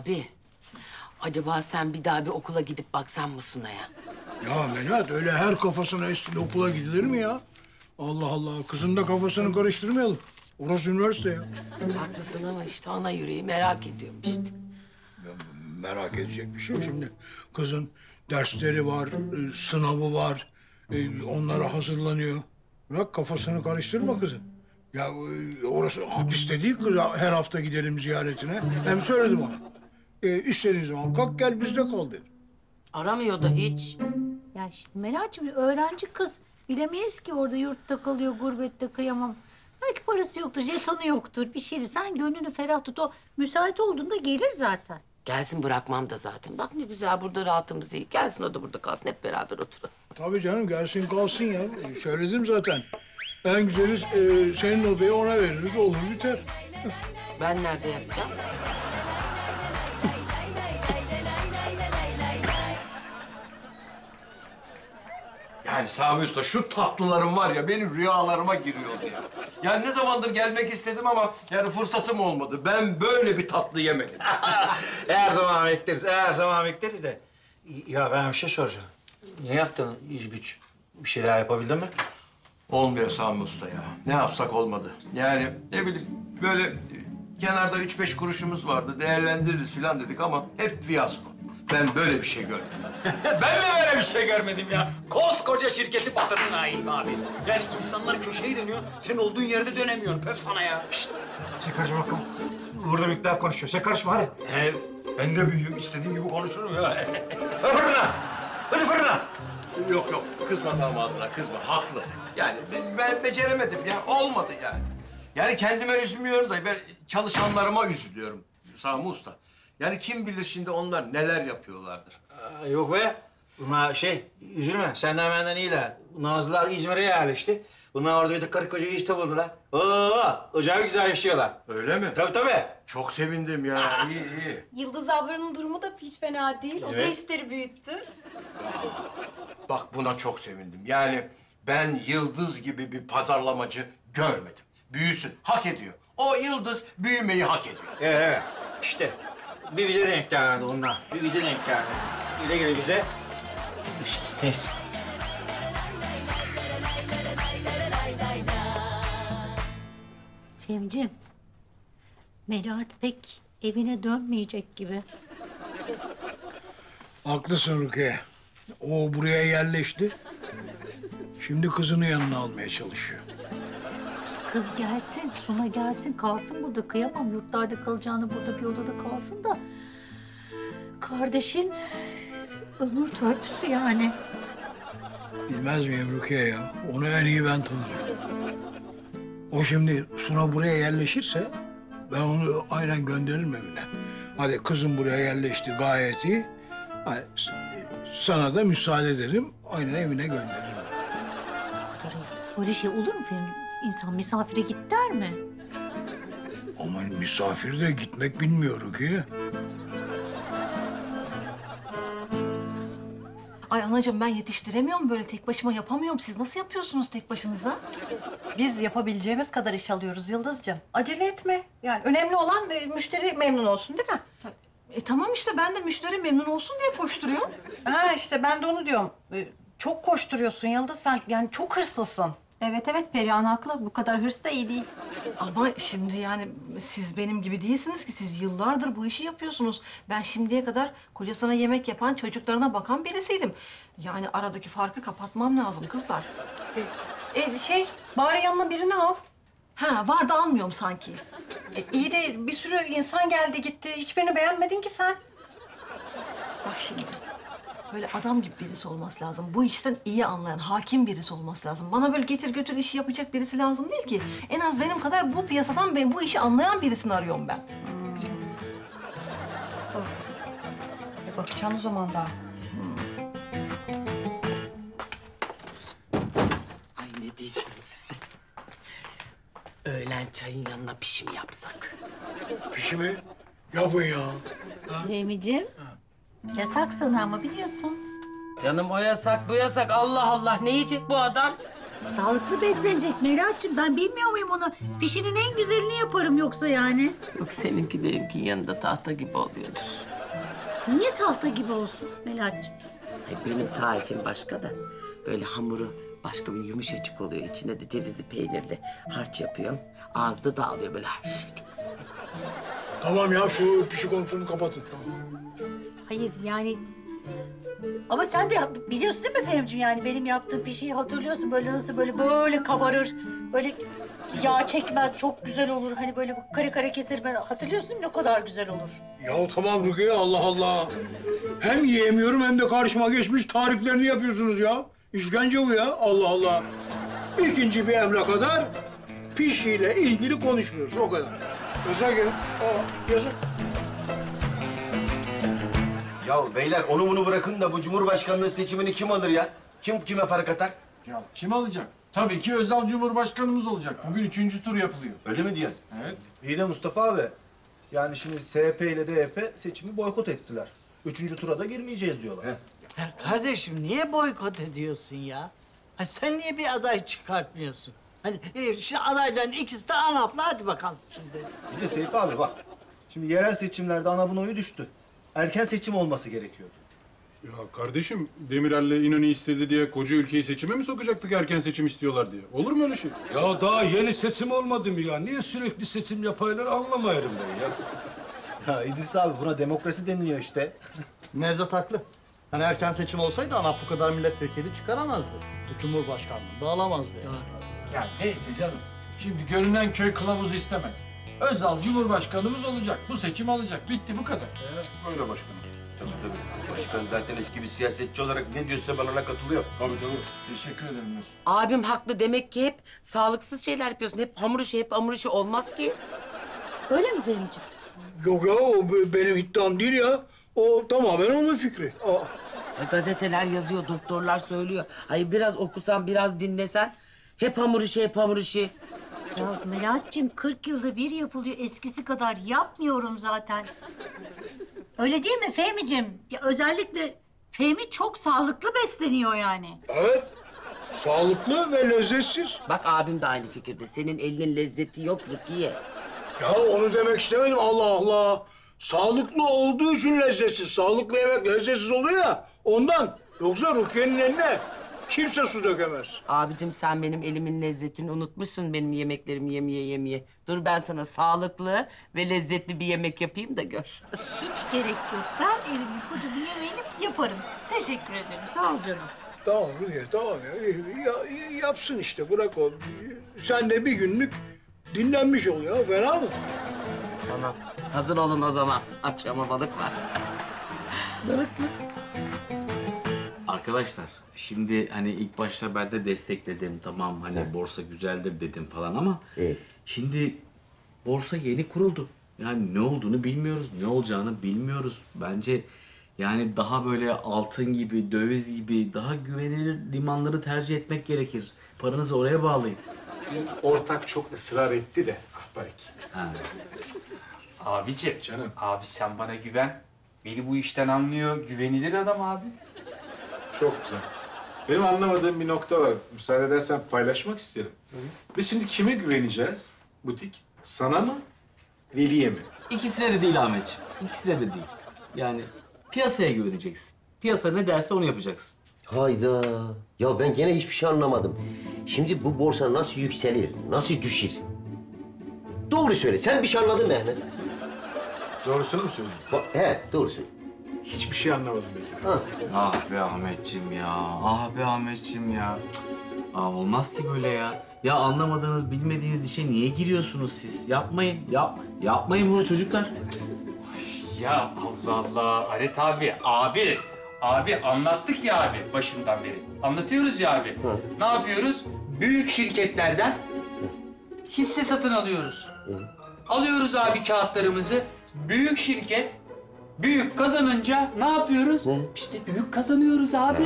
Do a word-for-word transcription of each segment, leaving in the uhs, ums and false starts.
abi, acaba sen bir daha bir okula gidip baksan mı Suna'ya? Ya Melahat, öyle her kafasına estiyle okula gidilir mi ya? Allah Allah, kızın da kafasını karıştırmayalım. Orası üniversite ya. Haklısın ama işte ana yüreği merak ediyorum işte. Ya, merak edecek bir şey yok şimdi. Kızın dersleri var, e, sınavı var, e, onlara hazırlanıyor. Bırak kafasını karıştırma kızın. Ya e, orası hapiste değil kız, her hafta gidelim ziyaretine. Hem söyledim ona. E, istediğin zaman kalk gel bizde kal dedim. Aramıyor da hiç. Ya işte Melahat'cığım, öğrenci kız. Bilemeyiz ki, orada yurtta kalıyor, gurbette, kıyamam. Belki parası yoktur, jetonu yoktur, bir şeydir. Sen gönlünü ferah tut, o müsait olduğunda gelir zaten. Gelsin, bırakmam da zaten. Bak ne güzel, burada rahatımız iyi. Gelsin, o da burada kalsın, hep beraber oturalım. Tabii canım, gelsin kalsın ya. Söyledim zaten. En güzeli e, senin odayı ona veririz, olur biter. Ben nerede yapacağım? Yani Sami Usta, şu tatlılarım var ya, benim rüyalarıma giriyordu ya. Yani ne zamandır gelmek istedim ama yani fırsatım olmadı. Ben böyle bir tatlı yemedim. Her zaman bekleriz, her zaman bekleriz de. Ya ben bir şey soracağım. Ne yaptın iş güç? Bir şeyler yapabildin mi? Olmuyor Sami Usta ya. Ne yapsak olmadı. Yani ne bileyim, böyle kenarda üç beş kuruşumuz vardı. Değerlendiririz filan dedik ama hep fiyasko. Ben böyle bir şey görmedim. Ben de böyle bir şey görmedim ya. Koskoca şirketi batırdın ha Hilmi abi. Yani insanlar köşeye dönüyor, sen olduğun yerde dönemiyorsun. Pöf sana ya. Şişt. Sen karışma bakalım. Burada miktar konuşuyor. Sen karışma hadi. Evet. Ben de büyüğüm. İstediğim gibi konuşurum ya. Fırına! Hadi fırına! Yok yok. Kızma damadına, kızma. Haklı. Yani ben beceremedim ya. Olmadı yani. Yani kendime üzmüyorum da ben çalışanlarıma üzülüyorum Sami Usta. Yani kim bilir şimdi onlar neler yapıyorlardır. Aa, yok be. Bunlar şey, üzülme. Senden benden iyiler. Nazlılar İzmir'e yerleşti. Bunlar orada bir de karı koca iş buldular. Oo, acayip güzel yaşıyorlar. Öyle mi? Tabii tabii. Çok sevindim ya. İyi iyi. Yıldız ablanın durumu da hiç fena değil. Evet. O da işleri büyüttü. Aa, bak buna çok sevindim. Yani ben Yıldız gibi bir pazarlamacı görmedim. Büyüsün, hak ediyor. O Yıldız büyümeyi hak ediyor. Evet evet. İşte. Bir bize denk geldi ondan. Bir bize denk geldi. Güle güle bize. İşte neyse. Fehmiciğim, Melahat pek evine dönmeyecek gibi. Haklısın Rukiye. O buraya yerleşti. Şimdi kızını yanına almaya çalışıyor. Kız gelsin, Suna gelsin, kalsın burada. Kıyamam, yurtlarda kalacağını burada bir odada kalsın da... ...kardeşin ömür törpüsü yani. Bilmez miyim Rukiye ya? Onu en iyi ben tanırım. O şimdi Suna buraya yerleşirse... ...ben onu aynen gönderirim evine. Hadi kızım buraya yerleşti, gayet iyi. Hadi, sana da müsaade ederim, aynen evine gönderirim. Böyle şey olur mu Fehmi? İnsan misafire git der mi? Aman misafir de gitmek bilmiyor ki. Ay anacığım, ben yetiştiremiyorum böyle, tek başıma yapamıyorum. Siz nasıl yapıyorsunuz tek başınıza? Biz yapabileceğimiz kadar iş alıyoruz Yıldızcığım. Acele etme. Yani önemli olan e, müşteri memnun olsun değil mi? Tabii. E tamam işte, ben de müşteri memnun olsun diye koşturuyorum. Ha işte ben de onu diyorum. E, çok koşturuyorsun Yıldız sen, yani çok hırslısın. Evet evet, Perihan haklı. Bu kadar hırs da iyi değil. Ama şimdi yani siz benim gibi değilsiniz ki. Siz yıllardır bu işi yapıyorsunuz. Ben şimdiye kadar kocasına yemek yapan, çocuklarına bakan birisiydim. Yani aradaki farkı kapatmam lazım kızlar. E, e, şey, bari yanına birini al. Ha, var da almıyorum sanki. E, iyi de bir sürü insan geldi gitti. Hiçbirini beğenmedin ki sen. Bak şimdi. Böyle adam gibi birisi olması lazım. Bu işten iyi anlayan, hakim birisi olması lazım. Bana böyle getir götür işi yapacak birisi lazım değil ki. En az benim kadar bu piyasadan ben bu işi anlayan birisini arıyorum ben. Tamam. E bakacağım o zaman daha. Ay ne diyeceğim size. Öğlen çayın yanına pişi mi yapsak? Pişi mi? Yapın ya. Fehmiciğim. Yasak sana ama biliyorsun. Canım o yasak, bu yasak. Allah Allah, ne yiyecek bu adam? Sağlıklı beslenecek Melahat'cığım. Ben bilmiyor muyum onu? Pişinin en güzelini yaparım yoksa yani. Yok seninki benimkinin yanında tahta gibi oluyordur. Niye tahta gibi olsun Melahat'cığım? Benim tarifim başka da. Böyle hamuru başka bir yumuşacık oluyor. İçine de cevizli peynirli harç yapıyorum. Ağızda dağılıyor böyle. Tamam ya şu pişi konusunu kapatın. Tamam. Hayır yani... Ama sen de biliyorsun değil mi Fehmiciğim? Yani benim yaptığım pişiyi hatırlıyorsun. Böyle nasıl böyle böyle kabarır. Böyle yağ çekmez, çok güzel olur. Hani böyle kare kare keser. Hatırlıyorsun değil mi? Ne kadar güzel olur. Ya tamam Rukiye, Allah Allah. Hem yiyemiyorum hem de karşıma geçmiş tariflerini yapıyorsunuz ya. İşkence bu ya, Allah Allah. İkinci bir emre kadar pişiyle ilgili konuşmuyoruz, o kadar. Yazık ya, aa, yazık. Ya beyler onu bunu bırakın da bu Cumhurbaşkanlığı seçimini kim alır ya? Kim kime fark atar? Ya kim alacak? Tabii ki Özal Cumhurbaşkanımız olacak. Bugün üçüncü tur yapılıyor. Öyle mi diyen? Evet. İyi de Mustafa abi, yani şimdi S H P ile D Y P seçimi boykot ettiler. Üçüncü tura da girmeyeceğiz diyorlar. He. Ya kardeşim niye boykot ediyorsun ya? Ha sen niye bir aday çıkartmıyorsun? Hani şimdi adayların ikisi de ANAP'la, hadi bakalım şimdi. Bir de Seyfi abi bak, şimdi yerel seçimlerde ANAP'ın oyu düştü. Erken seçim olması gerekiyordu. Ya kardeşim, Demirel'le İnönü istedi diye koca ülkeyi seçime mi sokacaktık erken seçim istiyorlar diye? Olur mu öyle şey? Ya daha yeni seçim olmadı mı ya? Niye sürekli seçim yapıyorlar anlamayarım ben ya. Ha İdris abi, buna demokrasi deniliyor işte. Nevzat haklı. Hani erken seçim olsaydı ANAP bu kadar milletvekili çıkaramazdı. Cumhurbaşkanlığı dağılamazdı yani. Ya neyse canım, şimdi görünen köy kılavuzu istemez. Özal Cumhurbaşkanımız olacak, bu seçim alacak. Bitti, bu kadar. Evet, böyle başkanım. Tabii tabii. Başkan zaten eski bir siyasetçi olarak ne diyorsa ben ona katılıyor. Tabii tabii. Teşekkür ederim dostum. Abim haklı, demek ki hep sağlıksız şeyler yapıyorsun. Hep hamur işi, hep hamur işi olmaz ki. Öyle mi Fehmiciğim? Yok ya, o benim iddiam değil ya. O tamamen onun fikri. Aa. Gazeteler yazıyor, doktorlar söylüyor. Ay biraz okusan, biraz dinlesen hep hamur işi, hep hamur işi. Ya Melahat'cığım kırk yılda bir yapılıyor. Eskisi kadar yapmıyorum zaten. Öyle değil mi Fehmiciğim? Ya özellikle Fehmi çok sağlıklı besleniyor yani. Evet. Sağlıklı ve lezzetsiz. Bak abim de aynı fikirde. Senin elinin lezzeti yok Rukiye. Ya onu demek istemedim. Allah Allah. Sağlıklı olduğu için lezzetsiz. Sağlıklı yemek lezzetsiz oluyor ya ondan. Yoksa Rukiye'nin eline kimse su dökemez. Abicim sen benim elimin lezzetini unutmuşsun, benim yemeklerimi yemeye yemeye. Dur ben sana sağlıklı ve lezzetli bir yemek yapayım da gör. Hiç gerek yok. Ben elimin kocamın yemeğini yaparım. Teşekkür ederim. Sağ ol canım. Tamam Rukiye, tamam ya. Yapsın işte, bırak o. Sen de bir günlük dinlenmiş ol ya. Fena mı? Tamam. Hazır olun o zaman. Akşama balık var. Balık mı? Arkadaşlar, şimdi hani ilk başta ben de destekledim. Tamam hani He. borsa güzeldir dedim falan ama... Evet. Şimdi borsa yeni kuruldu. Yani ne olduğunu bilmiyoruz, ne olacağını bilmiyoruz. Bence yani daha böyle altın gibi, döviz gibi daha güvenilir limanları tercih etmek gerekir. Paranızı oraya bağlayın. Bizim ortak çok ısrar etti de ahbarik. Ha. Abiciğim, canım. Abi sen bana güven. Beni bu işten anlıyor, güvenilir adam abi. Çok güzel. Benim anlamadığım bir nokta var. Müsaade edersen paylaşmak isterim. Hı hı. Biz şimdi kime güveneceğiz? Butik, sana mı, Veli'ye mi? İkisine de değil Ahmetciğim. İkisine de değil. Yani piyasaya güveneceksin. Piyasa ne derse onu yapacaksın. Hayda. Ya ben gene hiçbir şey anlamadım. Şimdi bu borsa nasıl yükselir, nasıl düşer? Doğru söyle. Sen bir şey anladın mı Ahmet? Doğrusunu mu söylüyorsun? He, doğru söylüyorum. Hiçbir şey anlamadım ben. Ah be Ahmetciğim ya, ah be Ahmetciğim ya. Cık. Aa, olmaz ki böyle ya. Ya anlamadığınız, bilmediğiniz işe niye giriyorsunuz siz? Yapmayın, yap, yapmayın bunu çocuklar. Ya Allah Allah, Aret abi, abi, abi anlattık ya abi başından beri. Anlatıyoruz ya abi. Hı. Ne yapıyoruz? Büyük şirketlerden hisse satın alıyoruz. Hı. Alıyoruz abi kağıtlarımızı, büyük şirket. Büyük kazanınca ne yapıyoruz? Ne? Biz de büyük kazanıyoruz abi.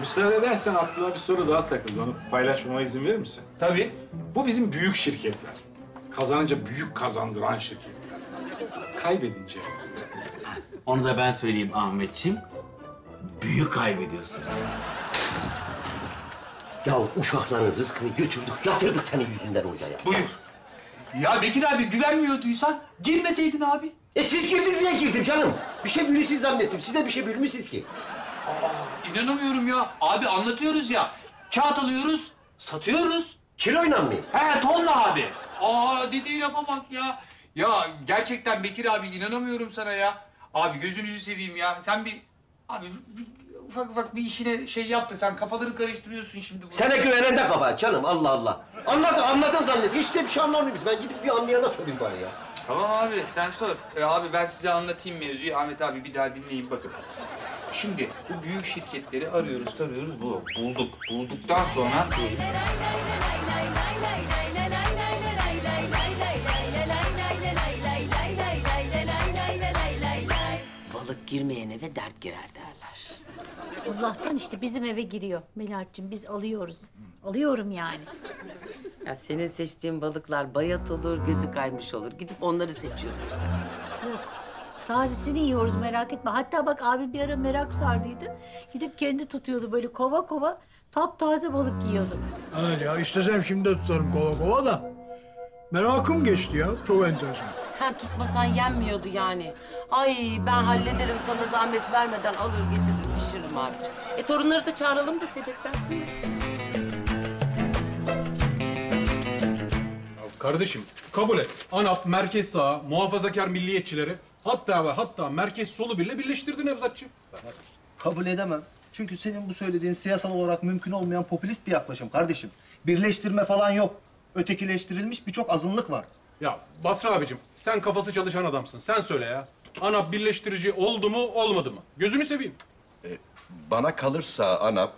Müsaade edersen aklıma bir soru daha takıldı. Onu paylaşmama izin verir misin? Tabii. Bu bizim büyük şirketler. Kazanınca büyük kazandıran şirketler. Kaybedince. Onu da ben söyleyeyim Ahmetciğim. Büyük kaybediyorsun. Ya uşakların rızkını götürdük, yatırdık senin yüzünden oraya ya. Buyur. Ya Bekir abi güvenmiyorduysan girmeseydin abi. E siz girdiniz diye girdim canım. Bir şey bilmişsiniz zannettim. Siz de bir şey bilmişsiniz ki. Aa, inanamıyorum ya. Abi anlatıyoruz ya. Kağıt alıyoruz, satıyoruz. Kiloyla mı? He tonla abi. Aa dediği lafa bak ya. Ya gerçekten Bekir abi inanamıyorum sana ya. Abi gözünüzü seveyim ya. Sen bir... Abi ufak ufak bir işine şey yaptı. Sen kafaları karıştırıyorsun şimdi. Burada. Sana güvenen de kafa canım. Allah Allah. Anlat, anlatan zannet. Hiç de bir şey anlamıyoruz. Ben gidip bir anlayana sorayım bari ya. Tamam abi sen sor. Ee, abi ben size anlatayım mevzuyu. Ahmet abi bir daha dinleyin bakın. Şimdi bu büyük şirketleri arıyoruz, tarıyoruz. Bu, bulduk. Bulduktan sonra... Balık girmeyen eve dert girer derler. Allah'tan işte bizim eve giriyor Melahat'cığım. Biz alıyoruz. Alıyorum yani. Ya senin seçtiğin balıklar bayat olur, gözü kaymış olur. Gidip onları seçiyoruz. Yok. Tazesini yiyoruz merak etme. Hatta bak abi bir ara merak sardıydı. Gidip kendi tutuyordu böyle kova kova. Taptaze balık yiyordu. Evet ya istesem şimdi de tutarım kova kova da. Merakım geçti ya. Çok enteresan. Sen tutmasan yenmiyordu yani. Ay ben hallederim sana zahmet vermeden alır getirir pişiririm abicim. E torunları da çağıralım da sebeplensin. Kardeşim kabul et. ANAP, merkez sağa, muhafazakar milliyetçileri hatta ve hatta merkez solu bile birleştirdi Nevzatçığım. Kabul edemem. Çünkü senin bu söylediğin siyasal olarak mümkün olmayan popülist bir yaklaşım kardeşim. Birleştirme falan yok. Ötekileştirilmiş birçok azınlık var. Ya Basra abicim sen kafası çalışan adamsın. Sen söyle ya. ANAP birleştirici oldu mu olmadı mı? Gözünü seveyim. Ee, bana kalırsa ANAP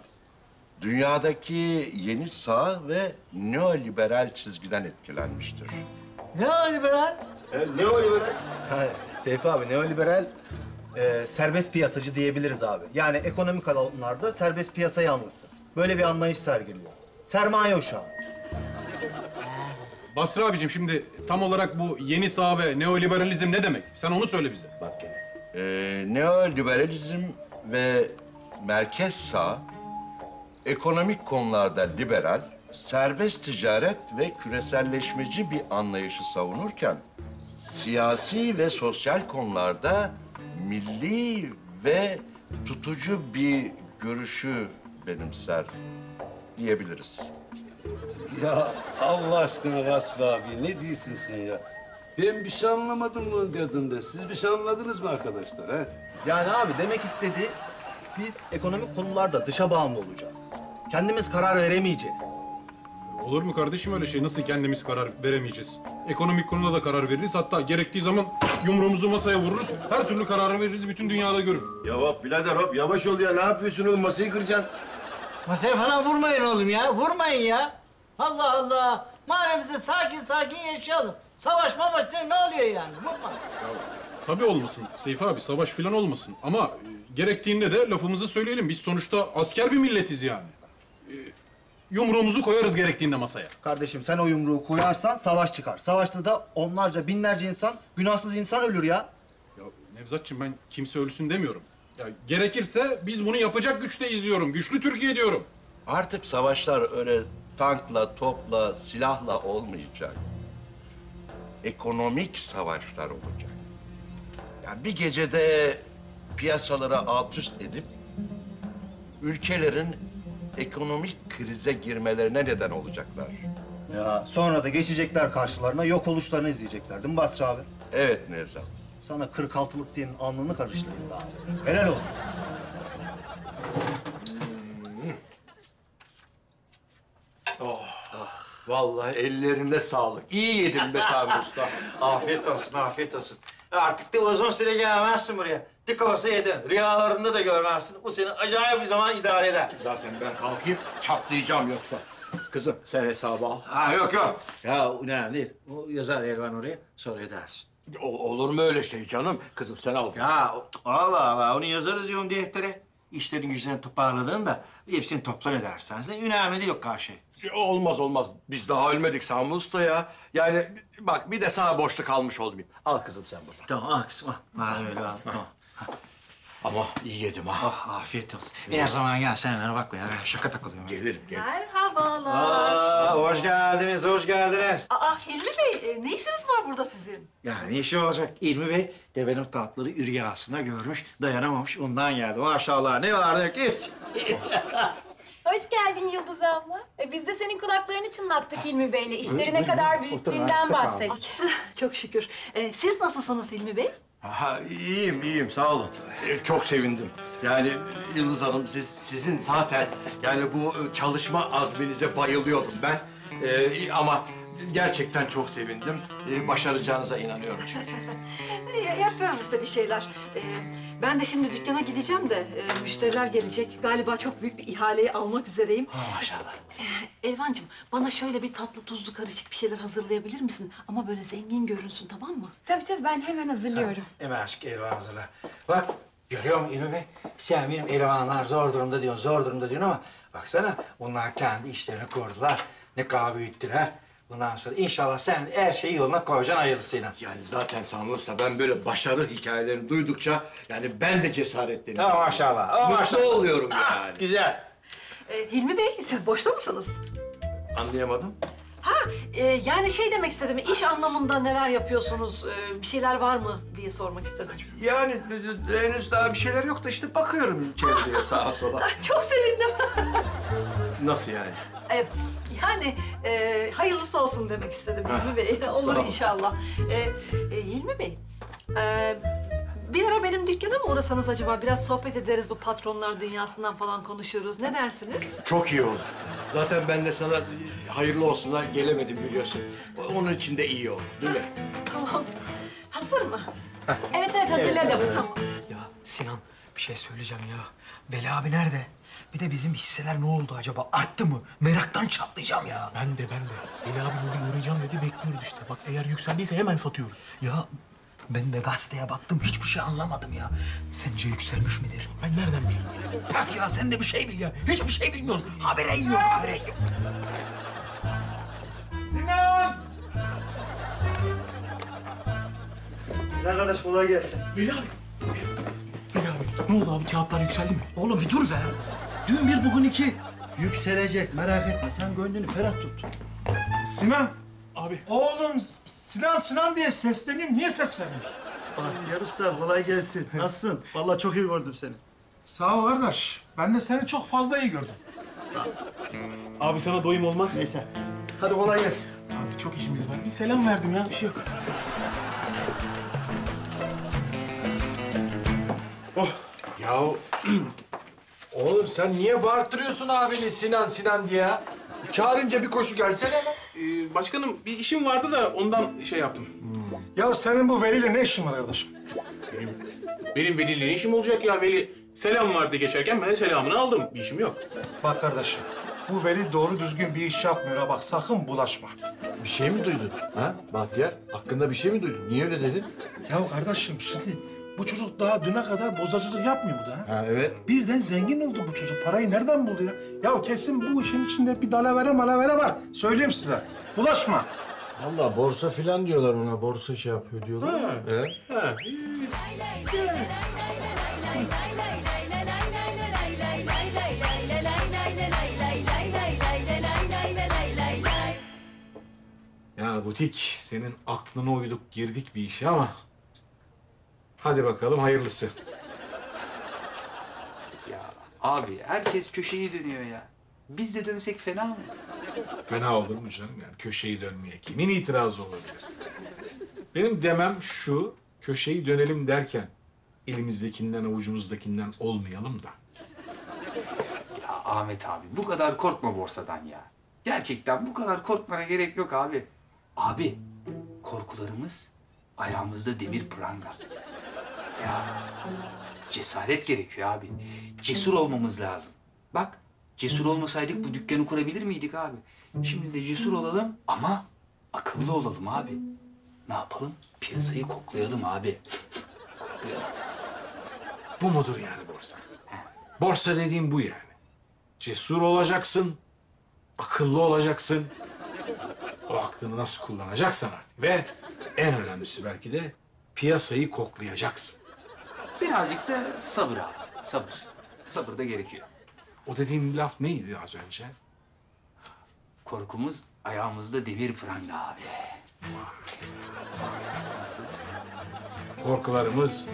dünyadaki yeni sağ ve neoliberal çizgiden etkilenmiştir. Neoliberal? E, neoliberal? Ha, Seyfi abi neoliberal e, serbest piyasacı diyebiliriz abi. Yani ekonomik alanlarda serbest piyasa yanlısı. Böyle bir anlayış sergiliyor. Sermaye uşağı. Basra abicim şimdi tam olarak bu yeni sağ ve neoliberalizm ne demek? Sen onu söyle bize. Bak gene. E, neoliberalizm ve merkez sağ ekonomik konularda liberal, serbest ticaret ve küreselleşmeci bir anlayışı savunurken siyasi ve sosyal konularda milli ve tutucu bir görüşü benimser diyebiliriz. Ya Allah aşkına Vasfi abi ne diyorsun sen ya? Ben bir şey anlamadım bunun derdinde. Siz bir şey anladınız mı arkadaşlar ha? Yani abi demek istediği biz ekonomik konularda dışa bağımlı olacağız. Kendimiz karar veremeyeceğiz. Olur mu kardeşim öyle şey? Nasıl kendimiz karar veremeyeceğiz? Ekonomik konuda da karar veririz. Hatta gerektiği zaman yumruğumuzu masaya vururuz. Her türlü kararı veririz. Bütün dünyada görür. Ya hop birader hop yavaş ol ya. Ne yapıyorsun oğlum? Masayı kıracaksın. Masaya falan vurmayın oğlum ya. Vurmayın ya. Allah Allah. Mahallemizde sakin sakin yaşayalım. Savaş mavaş ne oluyor yani? Vurma. Tabii olmasın Seyfi abi. Savaş falan olmasın. Ama... Gerektiğinde de lafımızı söyleyelim. Biz sonuçta asker bir milletiz yani. Ee, yumruğumuzu koyarız gerektiğinde masaya. Kardeşim sen o yumruğu koyarsan savaş çıkar. Savaşta da onlarca, binlerce insan, günahsız insan ölür ya. Ya Nevzatçığım ben kimse ölsün demiyorum. Ya gerekirse biz bunu yapacak güçteyiz diyorum. Güçlü Türkiye diyorum. Artık savaşlar öyle tankla, topla, silahla olmayacak. Ekonomik savaşlar olacak. Ya bir gecede... piyasalara alt üst edip ülkelerin ekonomik krize girmelerine neden olacaklar. Ya sonra da geçecekler karşılarına, yok oluşlarını izleyecekler değil mi Basra abi? Evet Nevzat. Sana kırk altılık diyenin alnını karıştırayım da abi. Helal olsun. Oh. Vallahi ellerine sağlık. İyi yedin be Sami Usta. Afiyet olsun, afiyet olsun. Artık de uzun süre gelmezsin buraya. Dik olsa yedin. Rüyalarında da görmezsin. Bu seni acayip bir zaman idare eder. Zaten ben kalkayım, çatlayacağım yoksa. Kızım sen hesabı al. Ha yok yok. Ya önemli değil. O yazar Elvan oraya, sonra ödersin. Olur mu öyle şey canım? Kızım sen al. Ya Allah Allah, onu yazarız diyorum deftere. İşlerin gücünü toparladığında hepsini toplar edersen. Önemli değil yok karşıya. Olmaz olmaz. Biz daha ölmedik Sami Usta ya. Yani bak bir de sana borçlu kalmış oldum. Al kızım sen burada. Tamam al kızım al. Öyle al. Tamam. Ama iyi yedim ha. Oh, afiyet olsun. Her zaman gel, sen bana bakma ya. Şaka takılıyorum. Gelirim, gel. Merhabalar. Aa, hoş geldiniz, hoş geldiniz. Aa, Hilmi Bey, ne işiniz var burada sizin? Ya ne işi olacak? Hilmi Bey de benim tatlıları ürge arasında görmüş, dayanamamış. Ondan geldi. Maşallah, ne vardı yok hiç. Hoş geldin Yıldız abla. E, biz de senin kulaklarını çınlattık Hilmi Bey'le. İşleri ne kadar büyüttüğünden bahsettik. Çok şükür. E, siz nasılsınız Hilmi Bey? Aha, iyiyim, iyiyim. Sağ olun. Ee, çok sevindim. Yani Yıldız Hanım, siz, sizin zaten yani bu çalışma azminize bayılıyordum ben. Ee, ama gerçekten çok sevindim. Ee, başaracağınıza inanıyorum çünkü. Yapıyoruz işte bir şeyler. Ee, ben de şimdi dükkana gideceğim de e, müşteriler gelecek. Galiba çok büyük bir ihaleyi almak üzereyim. Ha, maşallah. Ee, Elvancığım, bana şöyle bir tatlı tuzlu karışık bir şeyler hazırlayabilir misin? Ama böyle zengin görünsün, tamam mı? Tabii tabii, ben hemen hazırlıyorum. Ha, hemen aşk Elvan hazırla. Bak, görüyor musun İlmi Bey? Sen benim Elvanlar zor durumda diyorsun, zor durumda diyorsun ama... baksana, onlar kendi işlerini kurdular. Ne kahve üttiler. Bundan sonra inşallah sen her şeyi yoluna koyacaksın hayırlısıyla. Yani zaten Sami Usta, ben böyle başarı hikayelerini duydukça yani ben de cesaretleniyorum. Ha maşallah. Ha maşallah. Mutlu oluyorum yani. Ah, güzel. Ee, Hilmi Bey, siz boşta mısınız? Anlayamadım. Ha, e, yani şey demek istedim, iş anlamında neler yapıyorsunuz, e, bir şeyler var mı diye sormak istedim. Yani henüz daha bir şeyler yok da işte bakıyorum çevreye, sağa sola. Çok sevindim. Nasıl yani? E, yani e, hayırlısı olsun demek istedim Hilmi Bey. Olur inşallah. E, e, Hilmi Bey, e, bir ara benim dükkana mı uğrasanız acaba? Biraz sohbet ederiz, bu patronlar dünyasından falan konuşuruz. Ne dersiniz? Çok iyi olur. Zaten ben de sana hayırlı olsuna gelemedim biliyorsun. Onun için de iyi oldu, değil mi? Tamam. Hazır mı? Evet evet, hazırladım. Evet. Tamam. Ya Sinan, bir şey söyleyeceğim ya. Veli abi nerede? Bir de bizim hisseler ne oldu acaba? Arttı mı? Meraktan çatlayacağım ya. Ben de, ben de. Veli abi bugün uğrayacağım dedi, bekliyoruz işte. Bak, eğer yükseldiyse hemen satıyoruz. Ya ben de gazeteye baktım, hiçbir şey anlamadım ya. Sence yükselmiş midir? Ben nereden bileyim? Paf ya, sen de bir şey bil ya. Hiçbir şey bilmiyoruz. Habere yiyor, habere yiyor. Sinan! Sinan kardeş, kolay gelsin. Veli abi. Veli abi, ne oldu abi? Kağıtlar yükseldi mi? Oğlum bir dur be. Dün bir, bugün iki. Yükselecek, merak etme. Sen gönlünü ferah tut. Sinan! Abi. Oğlum, Sinan Sinan diye sesleniyorum. Niye ses vermiyorsun? Bahtiyar Usta, kolay gelsin. Nasılsın? Vallahi çok iyi gördüm seni. Sağ ol kardeş. Ben de seni çok fazla iyi gördüm. Sağ ol. Abi sana doyum olmaz. Neyse. Hadi kolay gelsin. Abi çok işimiz var. Bir selam verdim ya. Bir şey yok. Oh. Yahu. Oğlum sen niye bağırttırıyorsun abini Sinan Sinan diye? Çağırınca bir koşu gelsene lan. Ee, başkanım, bir işim vardı da ondan şey yaptım. Hmm. Ya senin bu Veli'yle ne işin var kardeşim? Benim, benim Veli'yle ne işim olacak ya Veli? Selam vardı geçerken, ben de selamını aldım. Bir işim yok. Bak kardeşim, bu Veli doğru düzgün bir iş yapmıyor ha. Bak sakın bulaşma. Bir şey mi duydun ha Bahtiyar? Hakkında bir şey mi duydun? Niye öyle dedin? Ya kardeşim şimdi bu çocuk daha düne kadar bozacılık yapmıyor bu da. Ha evet. Birden zengin oldu bu çocuk. Parayı nereden buldu ya? Ya kesin bu işin içinde bir dalavere malavere var. Söyleyeyim size. Bulaşma. Vallahi borsa filan diyorlar ona. Borsa şey yapıyor diyorlar. Ha. Evet. Ha. Ya butik, senin aklına uyduk girdik bir işe ama... hadi bakalım hayırlısı. Ya abi herkes köşeyi dönüyor ya. Biz de dönsek fena mı? Fena olur mu canım yani? Köşeyi dönmeye kimin itirazı olabilir? Benim demem şu, köşeyi dönelim derken elimizdekinden avucumuzdakinden olmayalım da. Ya Ahmet abi bu kadar korkma borsadan ya. Gerçekten bu kadar korkmana gerek yok abi. Abi korkularımız ayağımızda demir pranga. Ya cesaret gerekiyor abi. Cesur olmamız lazım. Bak cesur olmasaydık bu dükkanı kurabilir miydik abi? Şimdi de cesur olalım ama akıllı olalım abi. Ne yapalım? Piyasayı koklayalım abi. Koklayalım. Bu mudur yani borsa? He. Borsa dediğim bu yani. Cesur olacaksın, akıllı olacaksın. O aklını nasıl kullanacaksan artık ve en önemlisi belki de piyasayı koklayacaksın. Birazcık da sabır abi, sabır. Sabır da gerekiyor. O dediğin laf neydi az önce? Korkumuz ayağımızda demir pranga abi. Korkularımız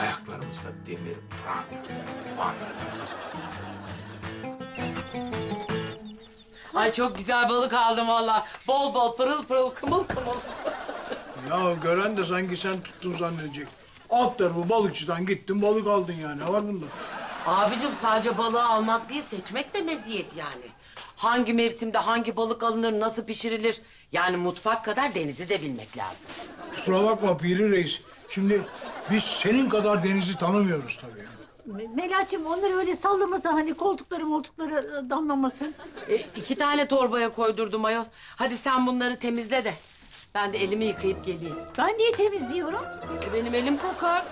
ayaklarımızda demir pranga. Ay çok güzel balık aldım vallahi. Bol bol, pırıl pırıl, kımıl kımıl. Ya gören de sanki sen tuttun zannedecek. Alt tarafı balıkçıdan gittin, balık aldın yani. Ne var bunda? Abicim sadece balığı almak değil, seçmek de meziyet yani. Hangi mevsimde hangi balık alınır, nasıl pişirilir? Yani mutfak kadar denizi de bilmek lazım. Kusura bakma Piri Reis. Şimdi biz senin kadar denizi tanımıyoruz tabii. Melahat'cığım onları öyle sallamasa hani koltukları moltukları damlamasın. E, iki tane torbaya koydurdum ayol. Hadi sen bunları temizle de ben de elimi yıkayıp geleyim. Ben niye temizliyorum? E, benim elim kokar.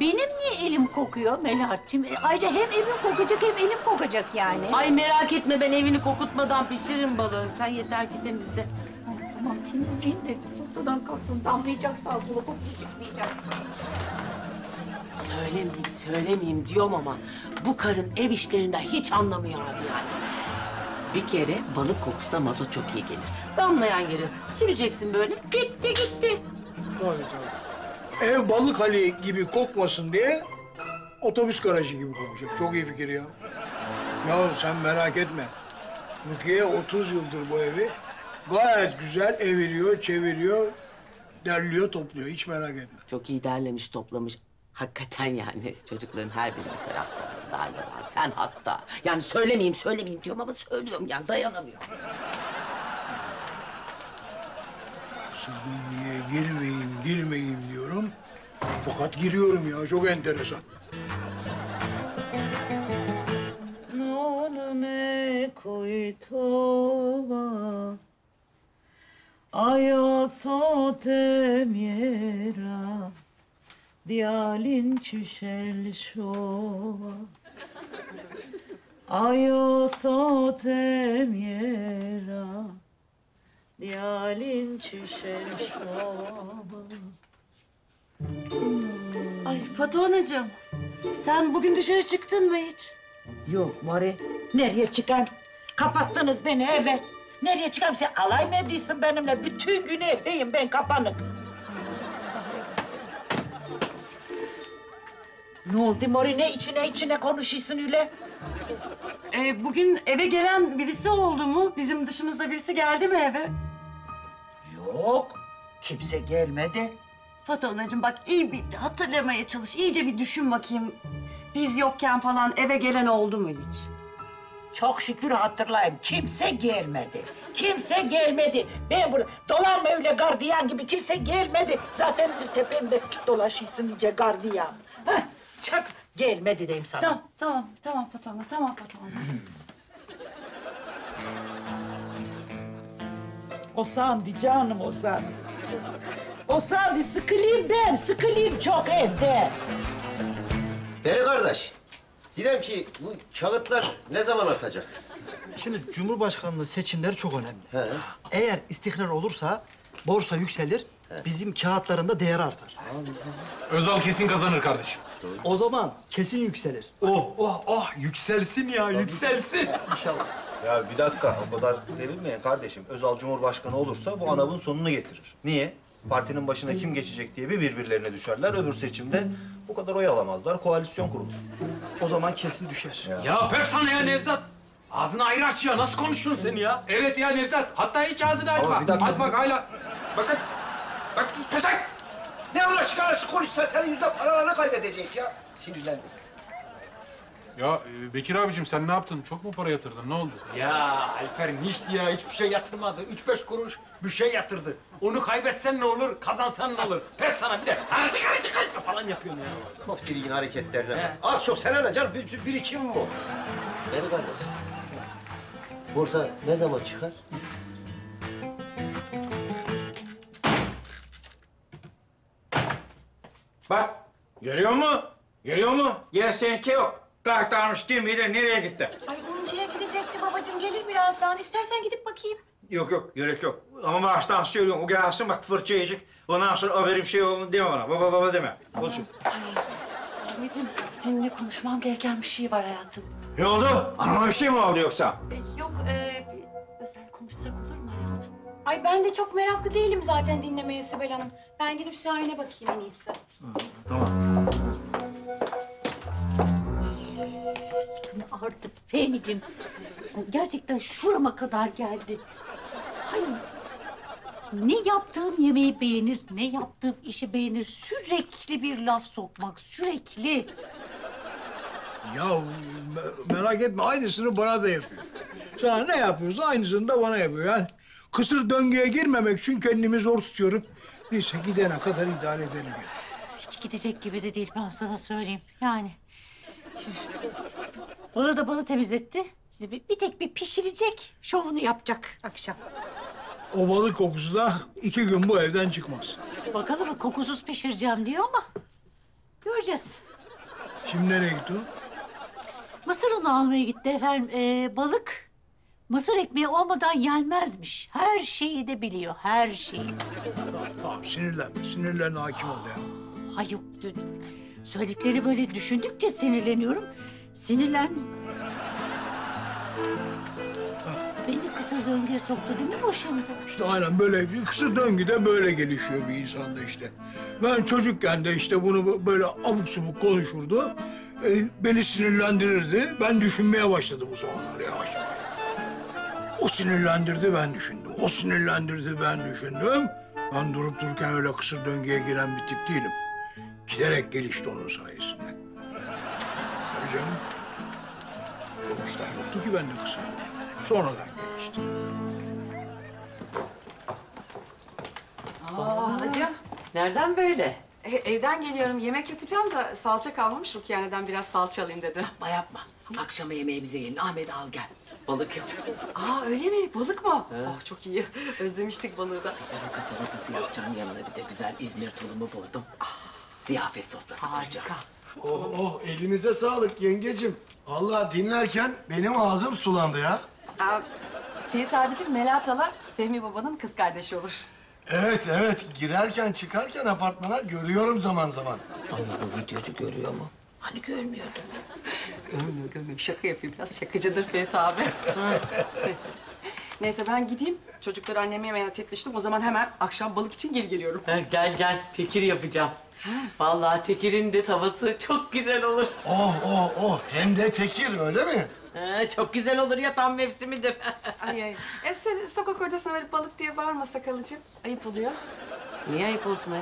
Benim niye elim kokuyor Melahat'cığım? E, ayrıca hem evim kokacak hem elim kokacak yani. Ay merak etme ben evini kokutmadan pişiririm balığı. Sen yeter ki temizle. Tamam temizleyeyim de ortadan kalksın. Damlayacak sağ sola koklayacak. Söylemeyeyim, söylemeyeyim diyorum ama bu karın ev işlerinden hiç anlamıyor abi yani. Bir kere balık kokusuna mazot çok iyi gelir. Damlayan yeri süreceksin böyle, gitti gitti. Tabii tabii. Ev balık hali gibi kokmasın diye otobüs garajı gibi kokacak. Çok iyi fikir ya. Ya sen merak etme. Rukiye otuz yıldır bu evi gayet güzel eviriyor, çeviriyor, derliyor, topluyor. Hiç merak etme. Çok iyi derlemiş, toplamış. Hakikaten yani çocukların her biri bir tarafta. Sen hasta. Yani söylemeyeyim, söylemeyeyim diyorum ama söylüyorum yani dayanamıyorum. Sürgünlüğe girmeyeyim, girmeyeyim diyorum. Fakat giriyorum ya, çok enteresan. Non me koytova ayat satem yera Diyalin çüşel şova Ayo sotem yera Diyalin çüşel şova. Ay Fato anacığım, sen bugün dışarı çıktın mı hiç? Yok Mari, nereye çıkayım? Kapattınız beni eve. Nereye çıkayım? Sen alay mı ediyorsun benimle? Bütün gün evdeyim ben kapanık. Ne oldu Mori? Ne içine içine konuşuyorsun öyle? Ee, bugün eve gelen birisi oldu mu? Bizim dışımızda birisi geldi mi eve? Yok. Kimse gelmedi. Fato anacığım bak iyi bir hatırlamaya çalış. İyice bir düşün bakayım. Biz yokken falan eve gelen oldu mu hiç? Çok şükür hatırlayayım. Kimse gelmedi. Kimse gelmedi. Ben burada dolanma öyle gardiyan gibi. Kimse gelmedi. Zaten tepemde dolaşıyorsun iyice gardiyan. Heh. Çak gelmedi diyeyim sana. Tamam, tamam, tamam Fato, tamam Fato. O Sandi canım, o Sandi. O Sandi sıkılayım der, sıkılayım çok evde. Bey kardeş, diyelim ki bu kağıtlar ne zaman artacak? Şimdi Cumhurbaşkanlığı seçimleri çok önemli. He. Eğer istikrar olursa borsa yükselir. Bizim kağıtlarında değer artar. Özal kesin kazanır kardeşim. Doğru. O zaman kesin yükselir. Oh, oh, oh! Yükselsin ya, tabii yükselsin. İnşallah. Ya bir dakika, o kadar sevinmeyin kardeşim. Özal Cumhurbaşkanı olursa bu ANAP'ın sonunu getirir. Niye? Partinin başına kim geçecek diye bir birbirlerine düşerler. Öbür seçimde bu kadar oy alamazlar, koalisyon kurulur. O zaman kesin düşer. Ya, ya pef sana ya Nevzat! Ağzını ayrı aç ya, nasıl konuşuyorsun sen ya? Evet ya Nevzat, hatta hiç ağzını açma. Açmak hala... Bakın. Bak dur, kesak! Ne uğraşı karşı konuşsan senin yüzüne paralarını kaybedecek ya. Sinirlendim. Ya Bekir abicim sen ne yaptın? Çok mu para yatırdın? Ne oldu? Ya Alper nişti ya. Hiçbir şey yatırmadı. Üç beş kuruş bir şey yatırdı. Onu kaybetsen ne olur? Kazansan ne olur? Pef sana bir de harcık harcık harcık falan yapıyorsun ya. Koftiliğin hareketlerine. He. Az çok sen alacaksın. Bir, bir iki mi bu? Beni kardeş. Borsa ne zaman çıkar? Bak, görüyor musun? Görüyor musun? Yine seninki yok. Kahtarmış değil miydi? Nereye gitti? Ay oyuncuya gidecekti babacığım. Gelir birazdan. İstersen gidip bakayım. Yok yok, gerek yok. Ama baştan söylüyorum. O gelsin bak fırça yiyecek. Ondan sonra haberim şey oldu deme bana. Baba baba deme. Olsun. Ay, Anneciğim, seninle konuşmam gereken bir şey var hayatım. Ne oldu? Anama bir şey mi oldu yoksa? E, yok, e, özel konuşsak olur mu hayatım? Ay ben de çok meraklı değilim zaten dinlemeye Sibel Hanım. Ben gidip Şahin'e bakayım en iyisi. Ha, tamam. Artık Fehmi'cim, gerçekten şurama kadar geldi. Hayır. Ne yaptığım yemeği beğenir, ne yaptığım işi beğenir. Sürekli bir laf sokmak, sürekli. Ya merak etme, aynısını bana da yapıyor. Sana ne yapıyorsa aynısını da bana yapıyor. Yani kısır döngüye girmemek için kendimi zor tutuyorum. Neyse gidene kadar idare edelim ya. Hiç gidecek gibi de değil, ben sana söyleyeyim. Yani... Ona da bana temizletti. Şimdi bir, bir tek bir pişirecek, şovunu yapacak akşam. O balık kokusu da iki gün bu evden çıkmaz. Bakalım kokusuz pişireceğim diyor ama göreceğiz. Şimdi nereye gitti o? Mısır unu almaya gitti efendim. Ee, balık mısır ekmeği olmadan yenmezmiş. Her şeyi de biliyor, her şeyi. Hmm, tamam, tamam sinirlenme, sinirlerine hakim ol ya. Ay yok, söyledikleri böyle düşündükçe sinirleniyorum. Sinirlen... Beni kısır döngüye soktu değil mi bu şimdi? İşte aynen böyle bir kısır döngü de böyle gelişiyor bir insanda işte. Ben çocukken de işte bunu böyle abuk subuk konuşurdu. E, beni sinirlendirirdi. Ben düşünmeye başladım o zamanlar yavaş yavaş. O sinirlendirdi ben düşündüm. O sinirlendirdi ben düşündüm. Ben durup dururken öyle kısır döngüye giren bir tip değilim. Giderek gelişti onun sayesinde. Tabii canım. Doğuştan yoktu ki bende kısır döngü. Sonradan gelişti. Aa, hacı. Nereden böyle? E, evden geliyorum. Yemek yapacağım da salça kalmamış. Rukiye'den biraz salça alayım dedi. Yapma yapma. Hı? Akşama yemeği bize gelin. Ahmet al gel. Balık yap. Aa öyle mi? Balık mı? Hı? Oh çok iyi. Özlemiştik balığı da. Araka salatası yapacağım. Yanına bir de güzel İzmir tulumu bozdum. Aa, ziyafet sofrası kuracağım. Oh oh elinize sağlık yengecim. Allah dinlerken benim ağzım sulandı ya. Aa, Ferit abicim, Melahat hala Fehmi babanın kız kardeşi olur. Evet, evet. Girerken çıkarken apartmana görüyorum zaman zaman. Ama bu videocu görüyor mu? Hani görmüyordum. Görmüyor, görmüyor. Şaka yapıyor biraz. Şakacıdır Ferit abi. Neyse ben gideyim. Çocukları anneme emanet etmiştim. O zaman hemen akşam balık için geri geliyorum. Ha, gel gel. Tekir yapacağım. Ha. Vallahi tekirin de tavası çok güzel olur. Oh, oh, oh. Hem de tekir öyle mi? Ee, çok güzel olur ya, tam mevsimidir. Ay ay. E sen sokak ortasına verip balık diye bağırmasa kalıcım. Ayıp oluyor. Niye ayıp olsun ha?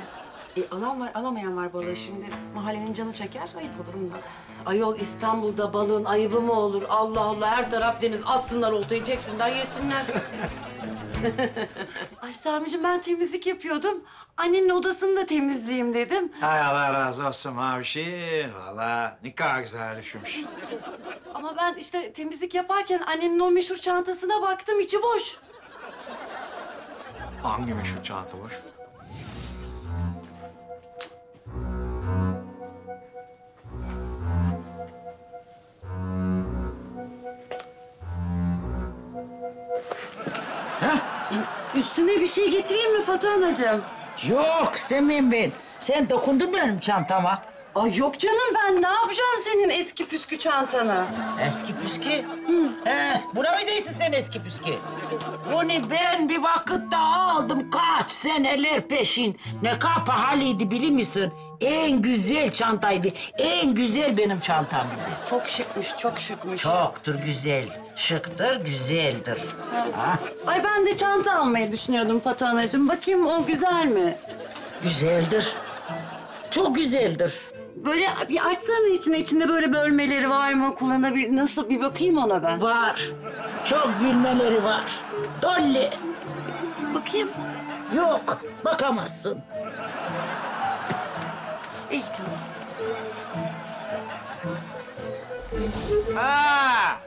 E alan var, alamayan var balığı. Şimdi mahallenin canı çeker, ayıp olur ondan. Ayol İstanbul'da balığın ayıbı mı olur? Allah Allah, her taraf deniz. Atsınlar oltayı, çeksinler, yesinler. Ay Sami'cim ben temizlik yapıyordum. Annenin odasını da temizleyeyim dedim. Hay Allah razı olsun Mavişi. Valla ne kadar güzel düşmüş. Ama ben işte temizlik yaparken annenin o meşhur çantasına baktım, içi boş. Hangi meşhur çanta boş? Üstüne bir şey getireyim mi Fato anacığım? Yok istemiyorum ben. Sen dokundun mu benim çantama? Ay yok canım ben ne yapacağım senin eski püskü çantana? Eski püskü? Hı. He, buna mı değilsin sen eski püskü? Bunu ben bir vakitte aldım kaç seneler peşin. Ne kadar pahalıydı biliyor musun? En güzel çantaydı. En güzel benim çantamdı. Çok şıkmış, çok şıkmış. Çoktur güzel. Şıktır, güzeldir. Ha. Ay ben de çanta almayı düşünüyordum Fato anacığım. Bakayım o güzel mi? Güzeldir. Çok güzeldir. Böyle bir açsana içine, içinde böyle bölmeleri var mı? Kullanabilir, nasıl bir bakayım ona ben. Var. Çok bölmeleri var. Dolly. Bakayım. Yok, bakamazsın. İyi tamam. Ha!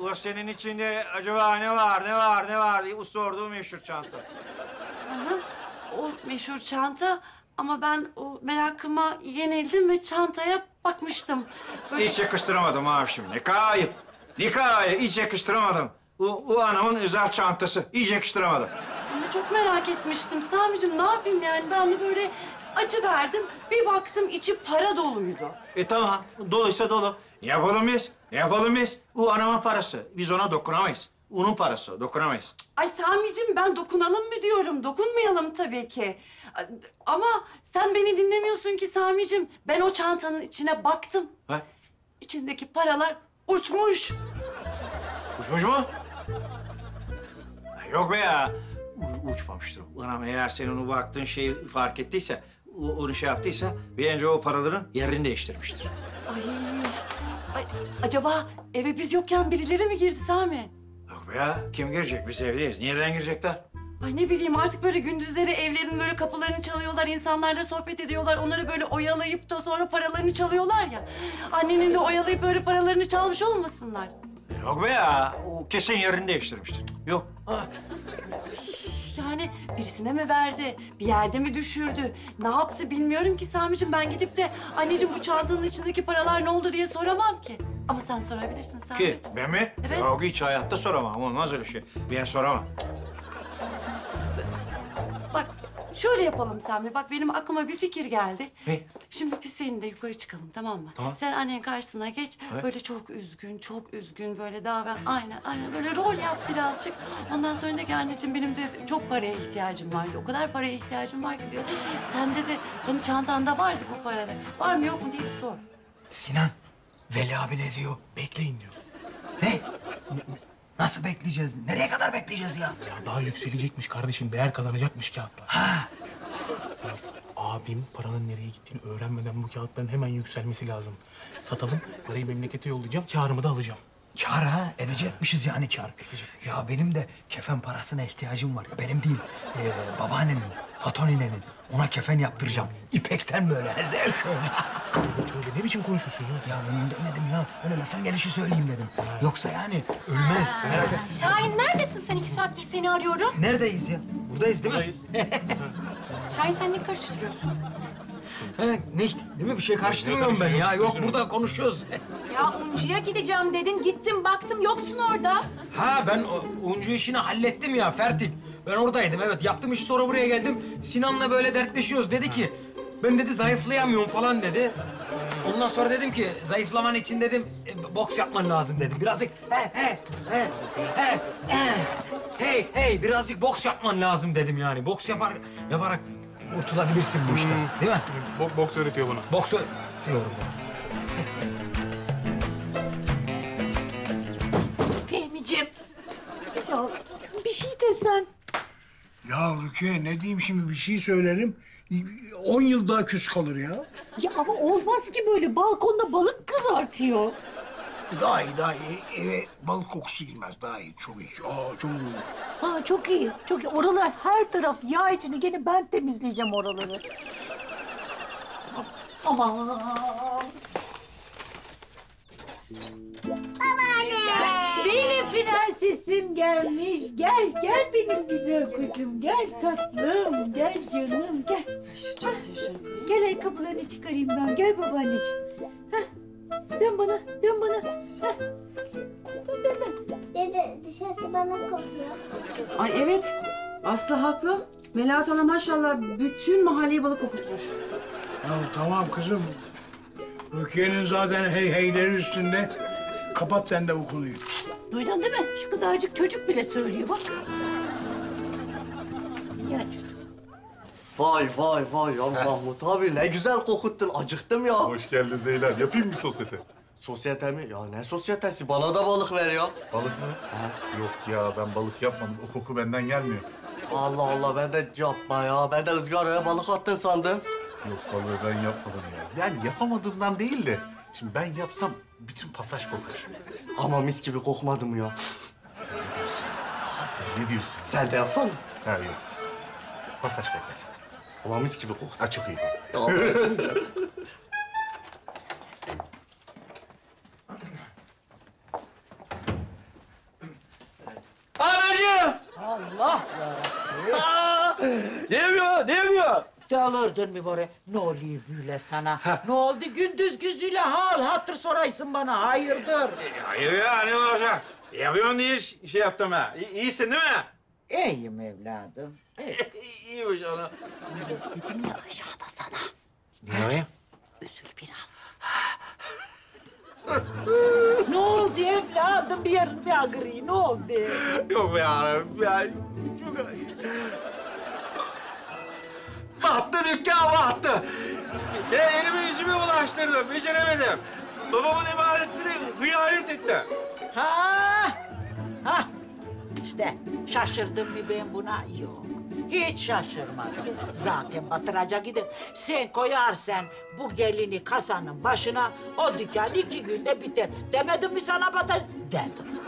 O senin içinde acaba ne var, ne var, ne var diye o sorduğu meşhur çanta. Aha, o meşhur çanta ama ben o merakıma yenildim ve çantaya bakmıştım. Böyle... Hiç yakıştıramadım abişim, ne kayıp, ne kayıp, hiç yakıştıramadım. O, o anamın özel çantası, hiç yakıştıramadım. Ama çok merak etmiştim Sami'cim, ne yapayım yani ben de böyle Acı verdim, bir baktım içi para doluydu. E tamam, doluysa dolu. Yapalım biz, yapalım biz. O anamın parası, biz ona dokunamayız. Onun parası, dokunamayız. Ay Sami'cim, ben dokunalım mı diyorum, dokunmayalım tabii ki. Ama sen beni dinlemiyorsun ki Sami'cim. Ben o çantanın içine baktım. Ha? İçindeki paralar uçmuş. Uçmuş mu? Yok be ya. U uçmamıştır. Anam, eğer senin o baktığın şeyi fark ettiyse, onu şey yaptıysa, bence o paraların yerini değiştirmiştir. Ay, ay, acaba eve biz yokken birileri mi girdi Sami? Yok be ya, kim girecek? Biz evdeyiz. Nereden girecekler? Ay ne bileyim, artık böyle gündüzleri evlerin böyle kapılarını çalıyorlar, insanlarla sohbet ediyorlar. Onları böyle oyalayıp da sonra paralarını çalıyorlar ya. Annenin de oyalayıp böyle paralarını çalmış olmasınlar. Yok be ya, o kesin yerini değiştirmiştir. Yok. Yani birisine mi verdi, bir yerde mi düşürdü? Ne yaptı bilmiyorum ki Sami'cim. Ben gidip de anneciğim bu çantanın içindeki paralar ne oldu diye soramam ki. Ama sen sorabilirsin Sami. Ki ben mi? Evet. Yok, hiç hayatta soramam. Olmaz öyle şey. Ben soramam. Bak şöyle yapalım Sami. Bak benim aklıma bir fikir geldi. Ne? Şimdi biz seninle yukarı çıkalım, tamam mı? Tamam. Sen annenin karşısına geç. Evet. Böyle çok üzgün, çok üzgün böyle davran. Aynen, aynen. Böyle rol yap birazcık. Ondan sonra de ki anneciğim benim de çok paraya ihtiyacım vardı. O kadar paraya ihtiyacım var ki diyor. Sende de benim çantanda vardı bu parada. Var mı yok mu diye sor. Sinan, Veli abi ne diyor? Bekleyin diyor. Ne? Nasıl bekleyeceğiz? Nereye kadar bekleyeceğiz ya? Ya daha yükselecekmiş kardeşim. Değer kazanacakmış kağıtlar. Ha. Ya, abim paranın nereye gittiğini öğrenmeden bu kağıtların hemen yükselmesi lazım. Satalım, parayı memlekete yollayacağım. Kârımı da alacağım. Kâr ha? Edecekmişiz ha. Yani kâr. Edecek. Ya benim de kefen parasına ihtiyacım var. Benim değil, ee, babaannemin, Fato ninemin. Ona kefen yaptıracağım. İpekten böyle. Hezer şöyle. Ne biçim konuşuyorsun ya? Ya ben dedim ya. Öyle lafın gelişi söyleyeyim dedim. Yoksa yani ölmez. Ha. Şahin neredesin sen? İki saattir seni arıyorum. Neredeyiz ya? Buradayız değil mi? Buradayız. Şahin sen ne karıştırıyorsun? Ha, ne işte, değil mi? Bir şey karıştırmıyorum ben ya. Yok, burada konuşuyoruz. Ya uncuya gideceğim dedin. Gittim, baktım. Yoksun orada. Ha, ben o, uncu işini hallettim ya Fertik. Ben oradaydım, evet. Yaptım işi, sonra buraya geldim. Sinan'la böyle dertleşiyoruz. Dedi ki, ben dedi zayıflayamıyorum falan dedi. Ondan sonra dedim ki, zayıflaman için dedim, e, boks yapman lazım dedim. Birazcık he he he he he hey hey birazcık boks yapman lazım dedim yani. Boks yapar yaparak kurtulabilirsin bu işten, hmm. Değil mi? Bo boks öğretiyor bana. Boks öğretiyor bana. Fehmiciğim, ya sen bir şey desen. Ya Rukiye, ne diyeyim şimdi, bir şey söylerim. On yıl daha küs kalır ya. Ya ama olmaz ki böyle, balkonda balık kızartıyor. Daha iyi, daha iyi. Eve balık kokusu girmez, daha iyi. Çok iyi. Aa, çok iyi. Ha, çok iyi, çok iyi. Oralar her taraf yağ içinde. Gene ben temizleyeceğim oraları. Aman. Babaanne. Benim prensesim gelmiş. Gel, gel benim güzel kuzum. Gel tatlım, gel canım, gel. Ha, gel ayakkabılarını çıkarayım ben. Gel babaanneciğim. Hah. Dön bana, dön bana. Hah. Dön, dön, dön. Dede, dışarısı bana kokuyor. Ay evet, Aslı haklı. Melahat Hanım maşallah bütün mahalleyi balık kokutmuş. Ya tamam kızım. Rukiye'nin zaten hey heyleri üstünde. Kapat sen de bu konuyu. Duydun değil mi? Şu kadarcık çocuk bile söylüyor bak. Ya çocuk. Vay vay vay ya Mahmut abi, ne güzel kokuttun, acıktım ya. Hoş geldin Zeylan, yapayım mı sosyete? Sosyete mi? Ya ne sosyetesi, bana da balık ver ya. Balık mı? Ha. Yok ya, ben balık yapmadım, o koku benden gelmiyor. Allah Allah, ben de yapma ya, ben de ızgaraya balık attın sandım. Yok, balığı ben yapmadım ya. Yani yapamadığımdan değil de, şimdi ben yapsam bütün pasaj kokar. Ama mis gibi kokmadı mı ya? Sen ne diyorsun? Sen ne diyorsun? Sen de yapsan mı? Ha yok, pasaj kokar. Ama mis gibi koktu. Ha, çok iyi koktu. Anacığım! Allah yarabbim! Ne yapıyor, ne yapıyor? Dağılırdın mı bari? Ne oluyor böyle sana? Ha. Ne oldu? Gündüz gözüyle hal hatır soraysın bana, hayırdır? E, hayır ya, ne olacak? Yapıyorsun diye şey yaptım ha. İ iyisin değil mi? İyiyim evladım. İyiymiş ana. Dedim ya aşağıda sana. Ne? Üzül biraz. Ne oldu evladım? Bir yerin bir ağrıyor. Ne oldu? Yok be ağrım. Çok ağrıyor. Battı dükkan, battı. Ya elimi yüzümü bulaştırdım, beceremedim. Babamın emanetini hıyanet etti. Ha, ha. İşte şaşırdım mı ben buna? Yok, hiç şaşırmadım. Zaten batıracak idim. Sen koyarsan bu gelini kasanın başına, o dükkan iki günde biter. Demedim mi sana batar? Dedim.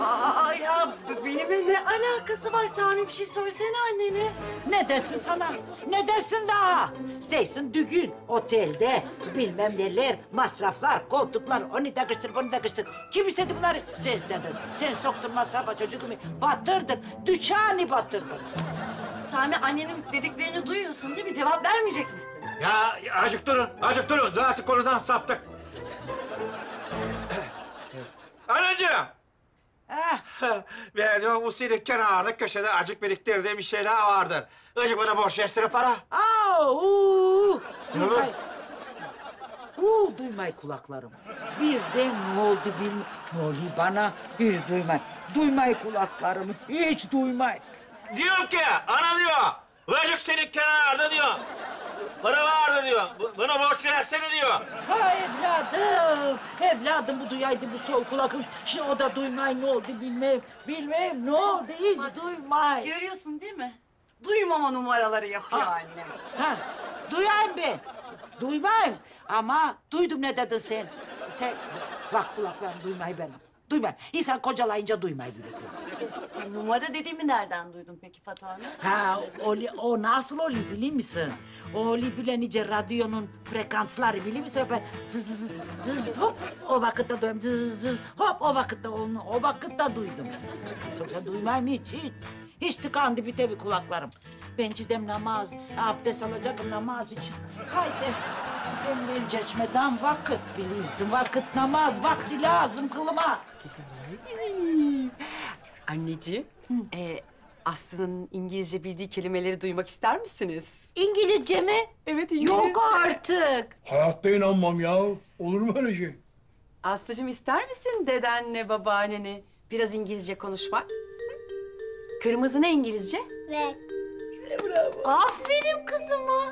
Aa, ya benimle ne alakası var Sami? Bir şey söylesene annene. Ne desin sana? Ne desin daha? Seysin düğün, otelde, bilmem neler, masraflar, koltuklar, onu da kıştır, bunu da kıştır. Kim istedi bunları? Sen istedin. Sen soktun masrafa çocuğumu, batırdın, dükkanı batırdın. Sami, annenin dediklerini duyuyorsun değil mi? Cevap vermeyecek misin? Ya, ya acık durun, acık durun. Zaten konudan saptık. Anacığım! Ben diyorum, o seni kenarda köşede acık biriktirdiğim bir şeyler vardır. Acık bana borç versene para. Aa, uuu! Duymay... Uuu, duymay kulaklarım. Birden ne oldu bilmiyorum. Ne oluyor bana? Hiç duymay. Duymay kulaklarımı, hiç duymay. Diyorum ki, ana diyor, acık seni kenarda diyor. Para vardı diyor, bana borç versene diyor. Ha evladım, evladım bu duyaydı bu sol kulakım. Şimdi o da duymay ne oldu bilmem, bilmem ne oldu hiç bak, duymay. Görüyorsun değil mi? Duymama numaraları yapıyor ha, anne. Ha, duyayım ben, duymayayım ama duydum ne dedin sen. Sen, bak kulaklarım duymay benim, duymay. İnsan kocalayınca duymay bile. Numara dediğimi nereden duydun peki Fato Hanım? Ha, o, o nasıl oluyor biliyor musun? O bile nice radyonun frekansları biliyor musun? Ben zız zız hop o vakitte duydum, zız zız hop o vakitte onu o vakitte duydum. Yoksa duymayayım hiç, hiç. Hiç tıkandı bite bir kulaklarım. Ben cidem namaz, abdest alacakım namaz için. Haydi. Ben ben geçmeden vakit biliyorsun. Vakit namaz, vakti lazım kılıma. Güzel, güzel. Anneciğim, e, Aslı'nın İngilizce bildiği kelimeleri duymak ister misiniz? İngilizce mi? Evet, İngilizce. Yok artık. Hayatta inanmam ya. Olur mu öyle şey? Aslıcığım, ister misin dedenle babaanneni biraz İngilizce konuşmak? Kırmızı ne İngilizce? Red. Bravo. Aferin kızıma.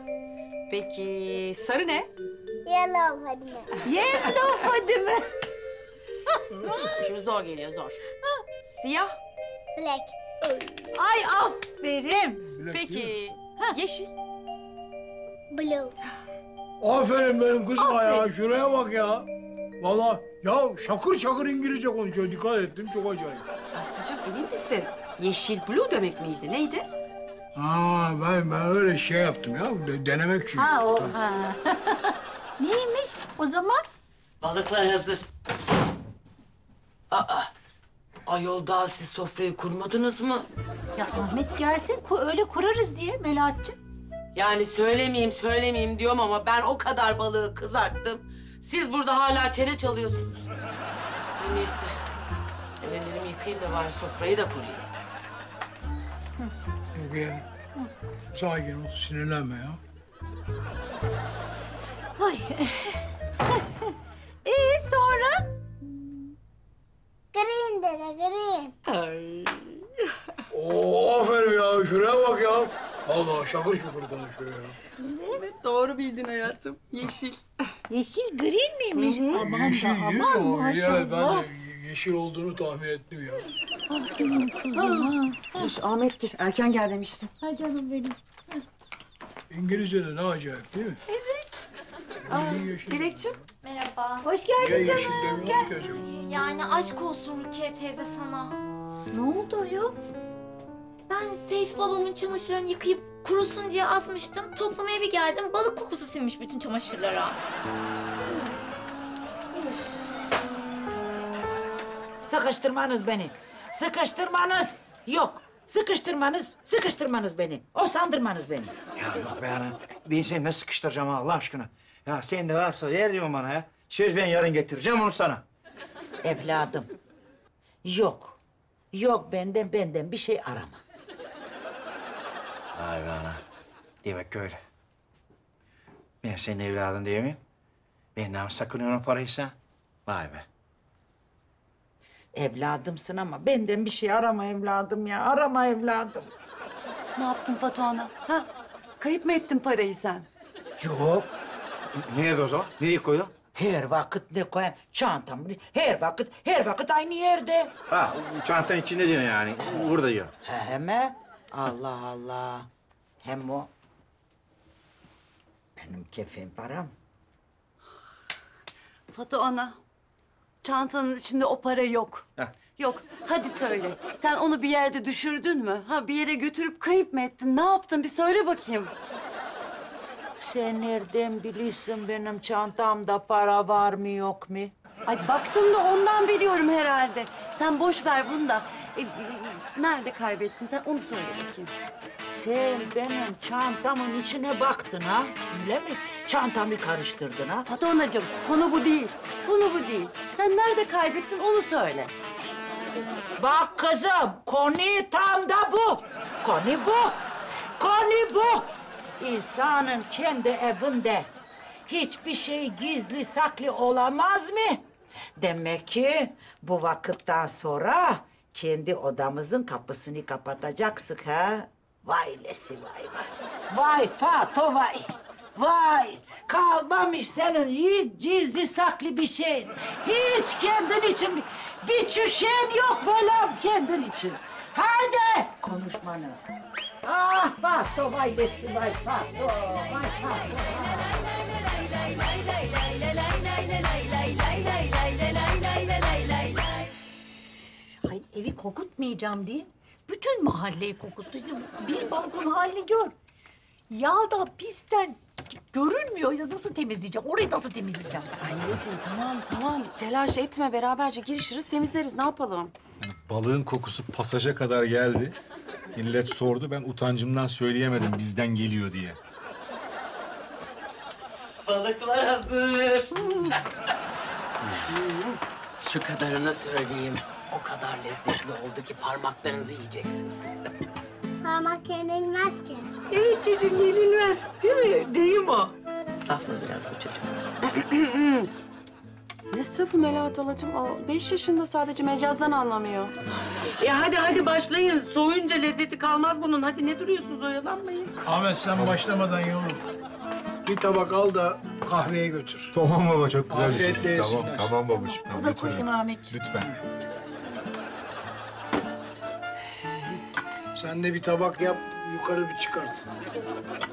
Peki, sarı ne? Yellow Fadime. Yellow Fadime. Şimdi zor geliyor, zor. Siyah. Black. Ay aferin. Black, peki yeşil. Blue. Aferin benim kızıma ya. Şuraya bak ya. Vallahi ya şakır şakır İngilizce konuşuyor. Dikkat ettim, çok acayip. Aslıcığım bilir misin? Yeşil blue demek miydi? Neydi? Ha ben, ben öyle şey yaptım ya. De, denemek için. Ha o ha. Neymiş o zaman? Balıklar hazır. Aa. Ayol daha siz sofrayı kurmadınız mı? Ya Ahmet gelsin, ku öyle kurarız diye Melahat'cığım. Yani söylemeyeyim, söylemeyeyim diyorum ama ben o kadar balığı kızarttım. Siz burada hala çene çalıyorsunuz. Neyse, ellerimi yıkayayım da bari sofrayı da kurayım. Rukiye, sakin ol, sinirlenme ya. Ay. Ee, sonra? Green dede, green. Ay. Oo, aferin ya. Şuraya bak ya. Allah şakır şakır konuşuyor ya. Evet, doğru bildin hayatım. Yeşil. Yeşil green miymiş? Aman yeşil, da, aman maşallah. Ya, ben yeşil olduğunu tahmin ettim ya. Ah benim kızım ha. Dur, Ahmet'tir. Erken gel demiştim. Ha canım benim. İngilizce'de ne acayip değil mi? Evet. Dilekçim. Merhaba. Hoş geldin ya, canım. Gel. Yani aşk olsun Rukiye teyze sana. Ne oldu ayol? Ben Seyfi babamın çamaşırlarını yıkayıp kurusun diye asmıştım. Toplamaya bir geldim, balık kokusu sinmiş bütün çamaşırlara. Sıkıştırmanız beni. Sıkıştırmanız yok. Sıkıştırmanız, sıkıştırmanız beni. O sandırmanız beni. Ya bak be anam, ben seni ne sıkıştıracağım Allah aşkına? Ya sen de varsa ver diyorum bana ya. Söz ben yarın getireceğim onu sana. Evladım, yok. Yok benden, benden bir şey arama. Vay be ana. Demek ki öyle. Ben senin evladın değil miyim? Benden mi sakınıyorsun o paraysa? Vay be. Evladımsın ama benden bir şey arama evladım ya. Arama evladım. Ne yaptın Fato ana? Ha? Kayıp mı ettin parayı sen? Yok. Nerede o zaman? Nereye koydun? Her vakit ne koyayım? Çantamı her vakit, her vakit aynı yerde. Ha, çantanın içinde diyor yani. Burada diyor. He mi? Allah Allah. Hem o benim kefen param. Fato ana, çantanın içinde o para yok. Heh. Yok, hadi söyle. Sen onu bir yerde düşürdün mü? Ha, bir yere götürüp kayıp mı ettin? Ne yaptın? Bir söyle bakayım. Sen nereden biliyorsun benim çantamda para var mı yok mu? Ay baktım da ondan biliyorum herhalde. Sen boş ver bunu da. E, nerede kaybettin sen? Onu söyle bakayım. Sen benim çantamın içine baktın ha? Öyle mi? Çantamı karıştırdın ha? Fato anacığım, konu bu değil. Konu bu değil. Sen nerede kaybettin onu söyle. Bak kızım, konu tam da bu. Konu bu. Konu bu. İnsanın kendi evinde hiçbir şey gizli saklı olamaz mı? Demek ki bu vakitten sonra kendi odamızın kapısını kapatacaksak ha? Vay lesi vay vay. Vay Fato vay. Vay kalmamış senin hiç gizli saklı bir şeyin. Hiç kendin için bir çüşen yok böyle kendin için. Hadi konuşmanız. Ah Fato vay lesi vay Fato vay Fato. Hay evi kokutmayacağım diye. Bütün mahalleyi kokuttu. Bir balkon halini gör. Yağ da pisten görünmüyor. Ya nasıl temizleyeceğim? Orayı nasıl temizleyeceğim? Anneciğim tamam tamam. Telaş etme. Beraberce girişiriz, temizleriz. Ne yapalım? Yani balığın kokusu pasaja kadar geldi. Millet sordu. Ben utancımdan söyleyemedim bizden geliyor diye. Balıklar hazır. Şu kadarını söyleyeyim. O kadar lezzetli oldu ki parmaklarınızı yiyeceksiniz. Parmak yenilmez ki. Evet çocuğum yenilmez değil mi? Deyim o. Saf mı biraz bu çocuk? Ne safı Melahat halacığım? O beş yaşında sadece mecazdan anlamıyor. Ya hadi hadi başlayın. Soğuyunca lezzeti kalmaz bunun. Hadi ne duruyorsunuz oyalanmayın. Ahmet sen başlamadan yavrum. Bir tabak al da kahveye götür. Tamam baba çok güzel bir şey. Tamam tamam babacığım. Tamam, bu da koyayım Ahmetciğim. Lütfen. Sen de bir tabak yap, yukarı bir çıkart.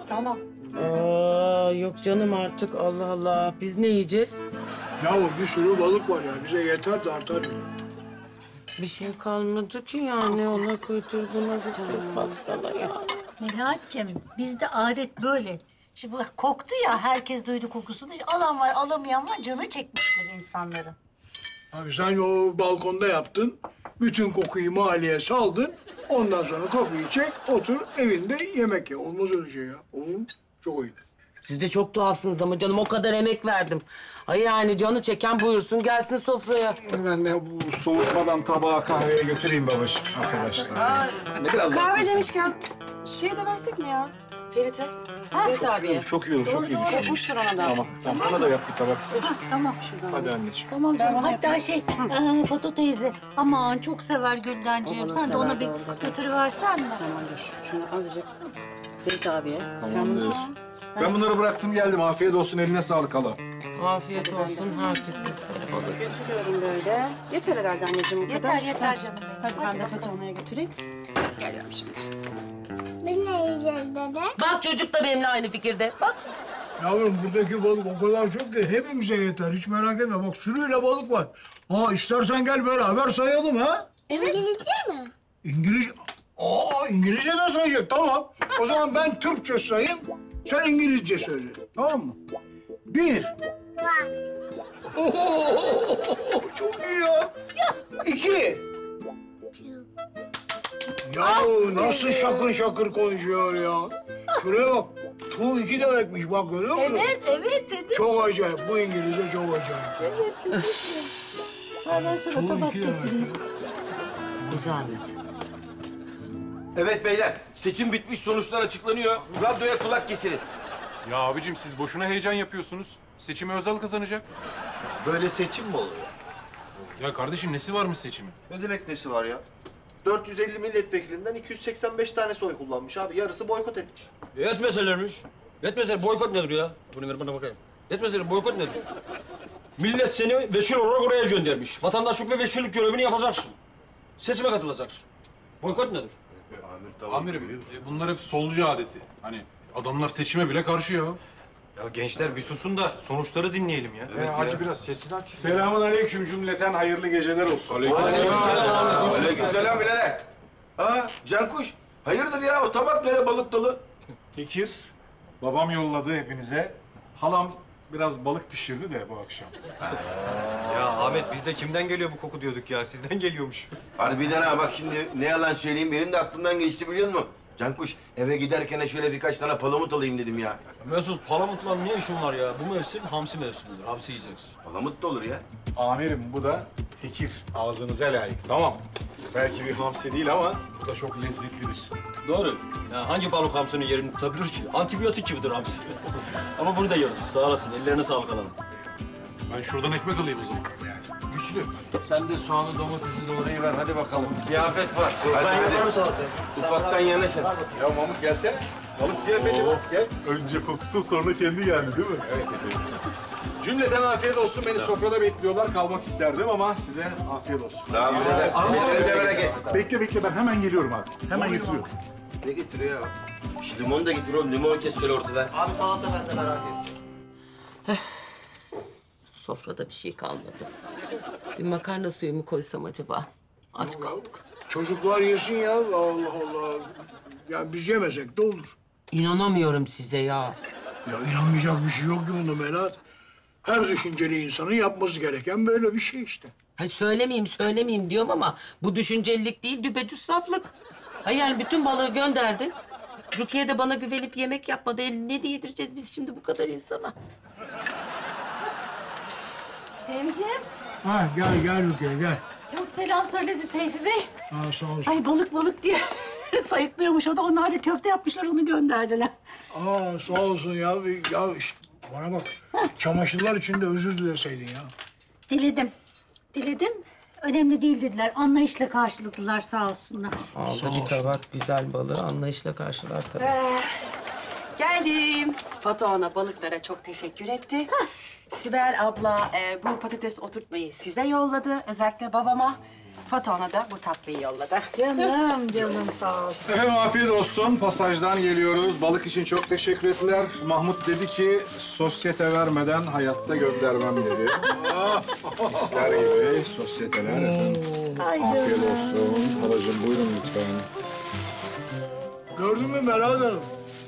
Tamam. Aa, yok canım artık, Allah Allah. Biz ne yiyeceğiz? Yahu bir sürü balık var ya, bize yeter de artar. Bir şey kalmadı ki yani, ona kuytur, buna kuytur, baksana ya. Melahat'cığım, bizde adet böyle. Şimdi bak, koktu ya, herkes duydu kokusunu. Alan var, alamayan var, canı çekmiştir insanların. Abi sen o balkonda yaptın, bütün kokuyu mahalleye saldın. Ondan sonra kokuyu çek, otur evinde yemek ye. Olmaz öyle şey ya. Olur mu? Çok ayıp. Siz de çok tuhafsınız ama canım. O kadar emek verdim. Ay yani canı çeken buyursun gelsin sofraya. Ben de bu soğutmadan tabağı kahveye götüreyim babacığım arkadaşlar. Biraz kahve demişken şey de versek mi ya? Ferit'e. Ferit abiye. Çok iyi olur, çok iyi olur. Kokmuştur ona da. Tamam, tamam. Ona da yap bir tabak sen. Tamam şuradan. Hadi anneciğim. Tamam canım. Hatta şey, Fato teyze. Aman çok sever Güldenciğim. Sen de ona bir götürüversen mi? Tamam dur. Şunu azıcık. Ferit abiye. Sen bunu tutun. Ben bunları bıraktım geldim. Afiyet olsun, eline sağlık hala. Afiyet olsun herkese. Götürüyorum böyle. Yeter herhalde anneciğim bu kadar. Yeter, yeter canım. Hadi ben de Fato'ya götüreyim. Geliyorum şimdi. Biz ne yiyeceğiz dede? Bak çocuk da benimle aynı fikirde. Bak. Yavrum buradaki balık o kadar çok ki hepimize yeter. Hiç merak etme. Bak sürüyle balık var. Aa istersen gel beraber sayalım ha. Evet. İngilizce mi? İngilizce. Aa İngilizce de sayacak. Tamam. O zaman ben Türkçe sayayım. Sen İngilizce söyle. Tamam mı? Bir. Ohohohoho. Çok iyi ya. İki. Yahu nasıl şakır şakır konuşuyor ya. Şuraya bak. Tu iki demekmiş bak görüyor musun? Evet, evet dedi. Çok acayip. Bu İngilizce çok acayip. Evet, evet. Ben sana tabak getireyim. Zahmet. Evet beyler, seçim bitmiş, sonuçlar açıklanıyor. Radyoya kulak kesilin. Ya abicim siz boşuna heyecan yapıyorsunuz. Seçimi Özal kazanacak. Böyle seçim mi oluyor? Ya kardeşim nesi varmış seçimin? Ne demek nesi var ya? dört yüz elli milletvekilinden iki yüz seksen beş tanesi oy kullanmış abi. Yarısı boykot etmiş. Etmeselermiş. Etmeseler boykot nedir ya? Bunu ver bana bakayım. Etmeseler boykot nedir? Millet seni veşil olarak oraya göndermiş. Vatandaşlık ve veşillik görevini yapacaksın. Seçime katılacaksın. Boykot nedir? Amir, tabii amirim, e, bunlar hep solcu adeti. Hani adamlar seçime bile karşı ya. Ya gençler bir susun da sonuçları dinleyelim ya. Evet, aç biraz sesini aç. Selamun aleyküm cümleten, hayırlı geceler olsun. Aleykümselam. Aleykümselam. Aleykümselam birader. Ha Cankuş, hayırdır ya o tabak böyle balık dolu? Tekir, babam yolladı hepinize. Halam biraz balık pişirdi de bu akşam. Ya Ahmet biz de kimden geliyor bu koku diyorduk ya, sizden geliyormuş. Harbiden ha bak şimdi ne yalan söyleyeyim benim de aklımdan geçti biliyor musun? Cankuş eve giderken şöyle birkaç tane palamut alayım dedim ya. Mesut palamutla niye işin var ya? Bu mevsim hamsi mevsimidir, hamsi yiyeceksin. Palamut da olur ya. Amirim bu da tekir, ağzınıza layık tamam mı? Belki bir hamsi değil ama bu da çok lezzetlidir. Doğru. Yani hangi balık hamsinin yerini tutabilir ki? Antibiyotik gibidir hamsi. Ama bunu da yiyoruz. Sağ olasın. Ellerine sağlık alalım. Ben şuradan ekmek alayım o zaman. Yani. Güçlü. Sen de soğanı, domatesi doğrayıver. Hadi bakalım. Ziyafet var. Hadi hadi. Ufaktan yanaşın. Ya Mahmut gelsene. Balık ziyafeti bak gel. Önce kokusu sonra kendi geldi değil mi? Evet. Cümleten afiyet olsun. Beni sofrada bekliyorlar. Kalmak isterdim ama size afiyet olsun. Sağ olun. Bekle bekle ben hemen geliyorum abi. Hemen getiriyorum. Ne getiriyor ya? Şu limonu da getir oğlum. Limon kes şöyle ortadan. Abi salata ben de merak ettim. Sofrada bir şey kalmadı. Bir makarna suyu mu koysam acaba? Aç kaldık. Çocuklar yesin ya. Allah Allah. Ya biz yemesek de olur. İnanamıyorum size ya. Ya inanmayacak bir şey yok ki bunda Melahat. Her düşünceli insanın yapması gereken böyle bir şey işte. Ha söylemeyeyim, söylemeyeyim diyorum ama bu düşüncelilik değil, düpedüz saflık. Ha yani bütün balığı gönderdin. Rukiye de bana güvenip yemek yapmadı. Ne de yedireceğiz biz şimdi bu kadar insana? Fehmiciğim. Ha gel, gel Rukiye, gel. Çok selam söyledi Seyfi Bey. Ha sağ olsun. Ay balık balık diye sayıklıyormuş o da. Onlar da köfte yapmışlar, onu gönderdiler. Aa sağ olsun ya. Ya işte... Bana bak, çamaşırlar için de özür dileseydin ya. Diledim, diledim. Önemli değil dediler, anlayışla karşıladılar sağ olsunlar. Aldı sağ bir olsun. Tabak güzel balığı, anlayışla karşılar tabii. Ee, geldim. Fato ona balıklara çok teşekkür etti. Hah. Sibel abla e, bu patates oturtmayı size yolladı, özellikle babama. Fato ona da bu tatlıyı yolladı. Canım, canım sağ ol. Efendim afiyet olsun. Pasajdan geliyoruz. Balık için çok teşekkür ettiler. Mahmut dedi ki, sosyete vermeden hayatta göndermem dedi. İşler gibi sosyeteler efendim. Ay afiyet canım. Olsun. Halacığım buyurun lütfen. Gördün mü Melahat Hanım?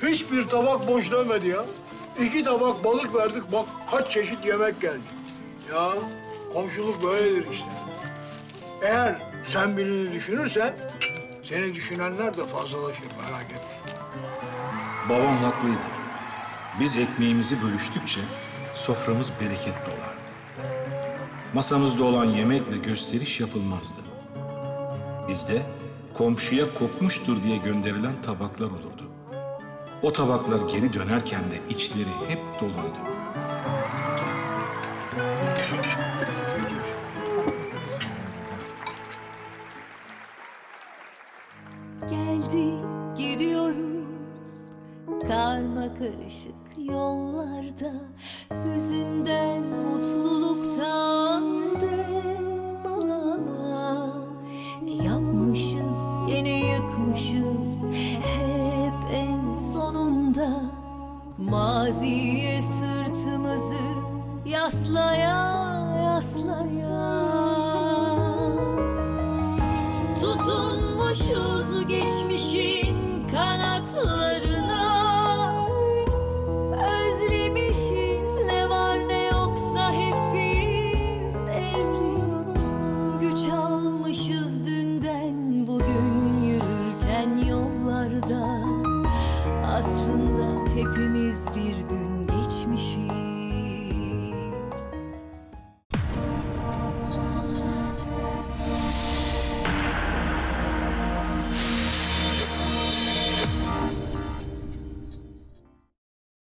Hiçbir tabak boş dönmedi ya. İki tabak balık verdik, bak kaç çeşit yemek geldi. Ya komşuluk böyledir işte. Eğer sen birini düşünürsen, seni düşünenler de fazlalaşır, merak etme. Babam haklıydı. Biz ekmeğimizi bölüştükçe soframız bereket dolardı. Masamızda olan yemekle gösteriş yapılmazdı. Bizde komşuya kokmuştur diye gönderilen tabaklar olurdu. O tabaklar geri dönerken de içleri hep doluydu. Karışık yollarda, hüzünden, mutluluktan demalana. Ne yapmışız, gene yıkmışız, hep en sonunda. Maziye sırtımızı yaslaya yaslaya. Tutunmuşuz geçmişin kanatlarına. Ne var ne yoksa hep bir devriyor güç.